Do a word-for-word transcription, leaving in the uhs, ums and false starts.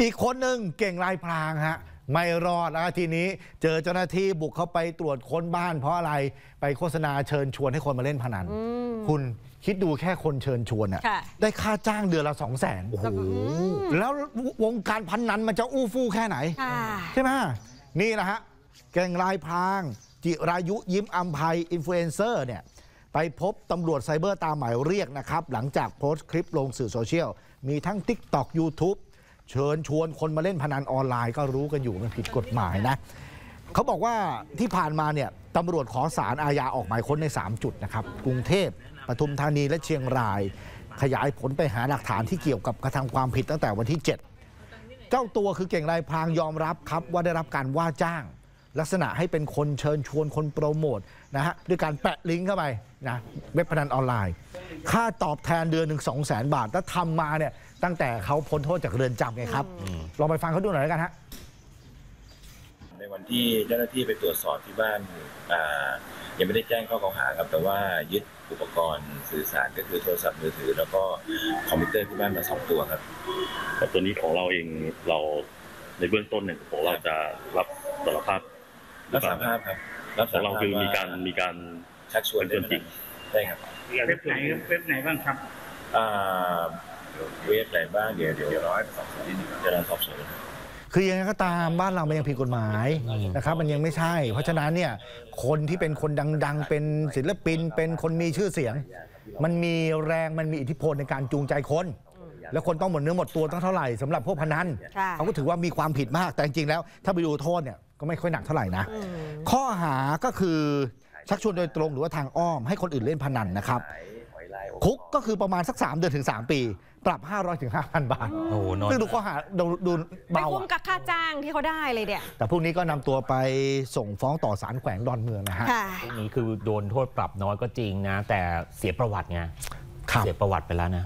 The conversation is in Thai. อีกคนหนึ่งเก่งลายพรางฮะไม่รอดแล้วทีนี้เจอเจ้าหน้าที่บุกเข้าไปตรวจค้นบ้านเพราะอะไรไปโฆษณาเชิญชวนให้คนมาเล่นพนันคุณคิดดูแค่คนเชิญชวนอะได้ค่าจ้างเดือนละสองแสนโอ้โหแล้ววงการพนันมันจะอู้ฟู่แค่ไหนใช่ไหมนี่แหละฮะเก่งลายพรางจิรายุยิ้มอัมภัยอินฟลูเอนเซอร์เนี่ยไปพบตำรวจไซเบอร์ตามหมายเรียกนะครับหลังจากโพสต์คลิปลงสื่อโซเชียลมีทั้ง TikTok YouTube เชิญชวนคนมาเล่นพนันออนไลน์ก็รู้กันอยู่มันผิดกฎหมายนะเขาบอกว่าที่ผ่านมาเนี่ยตำรวจขอศาลอาญาออกหมายค้นในสามจุดนะครับกรุงเทพปทุมธานีและเชียงรายขยายผลไปหาหลักฐานที่เกี่ยวกับกระทำความผิดตั้งแต่วันที่เจ็ดเจ้าตัวคือเก่งลายพรางยอมรับครับว่าได้รับการว่าจ้างลักษณะให้เป็นคนเชิญชวนคนโปรโมทนะฮะด้วยการแปะลิงก์เข้าไปนะเว็บพนันออนไลน์ค่าตอบแทนเดือนหนึ่งสองแสนบาทแล้วทำมาเนี่ยตั้งแต่เขาพ้นโทษจากเรือนจำไงครับลองไปฟังเขาดูหน่อยแล้วกันฮะในวันที่เจ้าหน้าที่ไปตรวจสอบที่บ้านยังไม่ได้แจ้งข้อกล่าวหาครับแต่ว่ายึดอุปกรณ์สื่อสารก็คือโทรศัพท์มือถือแล้วก็คอมพิวเตอร์ที่บ้านมาสองตัวครับแต่ตัวนี้ของเราเองเราในเบื้องต้นเนี่ยของเราจะรับสารภาพรับสารภาพครับรับสารภาพเราคือมีการมีการชักชวนจริงใช่ครับเว็บไหนเว็บไหนบ้างครับเว็บไหนบ้างเดี๋ยวเดี๋ยวร้อยสองสองนิดนึงจะรับสอบสวนคือยังไงก็ตามบ้านเรามันยังผิดกฎหมายนะครับมันยังไม่ใช่เพราะฉะนั้นเนี่ยคนที่เป็นคนดังๆเป็นศิลปินเป็นคนมีชื่อเสียงมันมีแรงมันมีอิทธิพลในการจูงใจคนแล้วคนต้องหมดเนื้อหมดตัวตั้งเท่าไหร่สำหรับพวกพนันเขาก็ถือว่ามีความผิดมากแต่จริงๆแล้วถ้าไปดูโทษเนี่ยก็ไม่ค่อยหนักเท่าไหร่นะข้อหาก็คือชักชวนโดยตรงหรือว่าทางอ้อมให้คนอื่นเล่นพนันนะครับคุกก็คือประมาณสักสามเดือนถึงสามปีปรับ ห้าร้อยถึงห้าพัน บาทซึ่งดูข้อหาดูเบาไปคุ้มกับค่าจ้างที่เขาได้เลยเนี่ยแต่พวกนี้ก็นำตัวไปส่งฟ้องต่อศาลแขวงดอนเมืองนะฮะพวกนี้คือโดนโทษปรับน้อยก็จริงนะแต่เสียประวัติไงเสียประวัติไปแล้วนะ